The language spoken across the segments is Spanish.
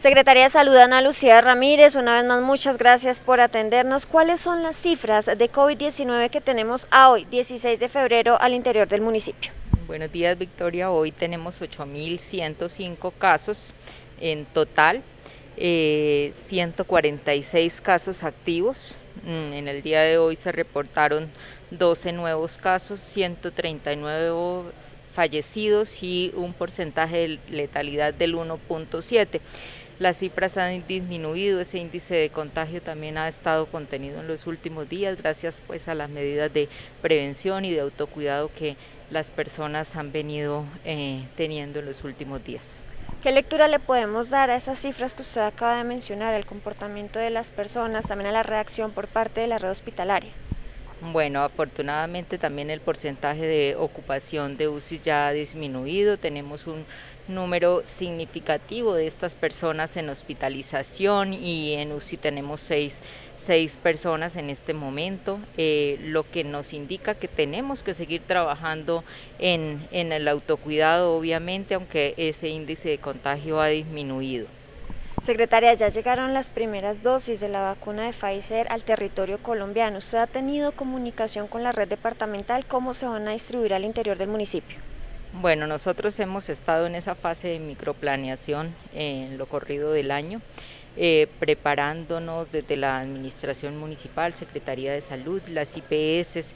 Secretaría de Salud, Ana Lucía Ramírez, una vez más muchas gracias por atendernos. ¿Cuáles son las cifras de COVID-19 que tenemos a hoy, 16 de febrero, al interior del municipio? Buenos días, Victoria. Hoy tenemos 8.105 casos en total, 146 casos activos. En el día de hoy se reportaron 12 nuevos casos, 139 fallecidos y un porcentaje de letalidad del 1.7. Las cifras han disminuido, ese índice de contagio también ha estado contenido en los últimos días, gracias pues a las medidas de prevención y de autocuidado que las personas han venido teniendo en los últimos días. ¿Qué lectura le podemos dar a esas cifras que usted acaba de mencionar, al comportamiento de las personas, también a la reacción por parte de la red hospitalaria? Bueno, afortunadamente también el porcentaje de ocupación de UCI ya ha disminuido, tenemos un número significativo de estas personas en hospitalización y en UCI tenemos seis personas en este momento, lo que nos indica que tenemos que seguir trabajando en el autocuidado, obviamente, aunque ese índice de contagio ha disminuido. Secretaria, ya llegaron las primeras dosis de la vacuna de Pfizer al territorio colombiano. ¿Usted ha tenido comunicación con la red departamental? ¿Cómo se van a distribuir al interior del municipio? Bueno, nosotros hemos estado en esa fase de microplaneación en lo corrido del año, preparándonos desde la Administración Municipal, Secretaría de Salud, las IPS,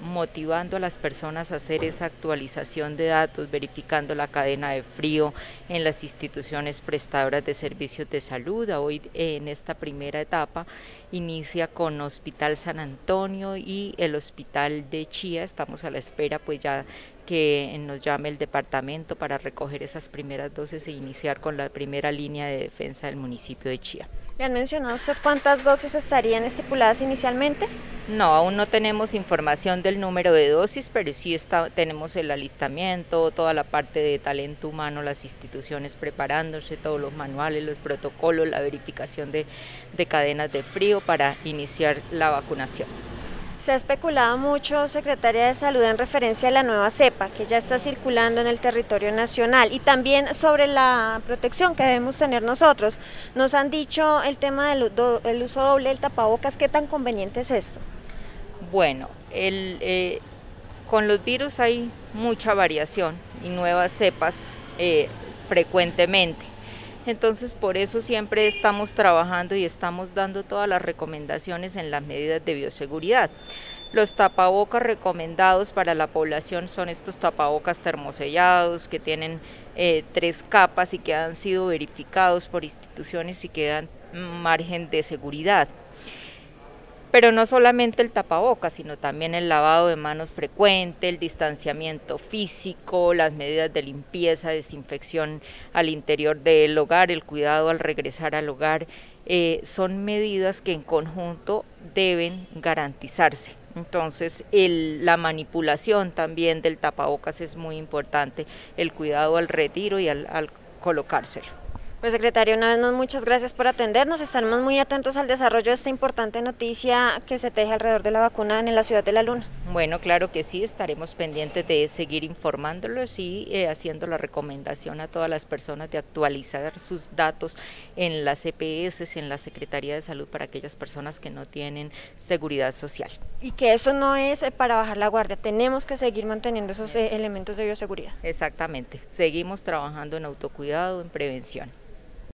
motivando a las personas a hacer esa actualización de datos, verificando la cadena de frío en las instituciones prestadoras de servicios de salud. Hoy en esta primera etapa inicia con Hospital San Antonio y el Hospital de Chía. Estamos a la espera pues ya que nos llame el departamento para recoger esas primeras dosis e iniciar con la primera línea de defensa del municipio de Chía. ¿Le han mencionado usted cuántas dosis estarían estipuladas inicialmente? No, aún no tenemos información del número de dosis, pero sí tenemos el alistamiento, toda la parte de talento humano, las instituciones preparándose, todos los manuales, los protocolos, la verificación de cadenas de frío para iniciar la vacunación. Se ha especulado mucho, Secretaría de Salud, en referencia a la nueva cepa que ya está circulando en el territorio nacional y también sobre la protección que debemos tener nosotros. Nos han dicho el tema del uso doble del tapabocas, ¿qué tan conveniente es eso? Bueno, con los virus hay mucha variación y nuevas cepas frecuentemente. Entonces, por eso siempre estamos trabajando y estamos dando todas las recomendaciones en las medidas de bioseguridad. Los tapabocas recomendados para la población son estos tapabocas termosellados que tienen 3 capas y que han sido verificados por instituciones y que dan margen de seguridad. Pero no solamente el tapabocas, sino también el lavado de manos frecuente, el distanciamiento físico, las medidas de limpieza, desinfección al interior del hogar, el cuidado al regresar al hogar, son medidas que en conjunto deben garantizarse. Entonces, la manipulación también del tapabocas es muy importante, el cuidado al retiro y al colocárselo. Pues, secretario, una vez más muchas gracias por atendernos, estaremos muy atentos al desarrollo de esta importante noticia que se teje alrededor de la vacuna en la ciudad de La Luna. Bueno, claro que sí, estaremos pendientes de seguir informándolos y haciendo la recomendación a todas las personas de actualizar sus datos en las EPS, en la Secretaría de Salud, para aquellas personas que no tienen seguridad social. Y que eso no es para bajar la guardia, tenemos que seguir manteniendo esos elementos de bioseguridad. Exactamente, seguimos trabajando en autocuidado, en prevención.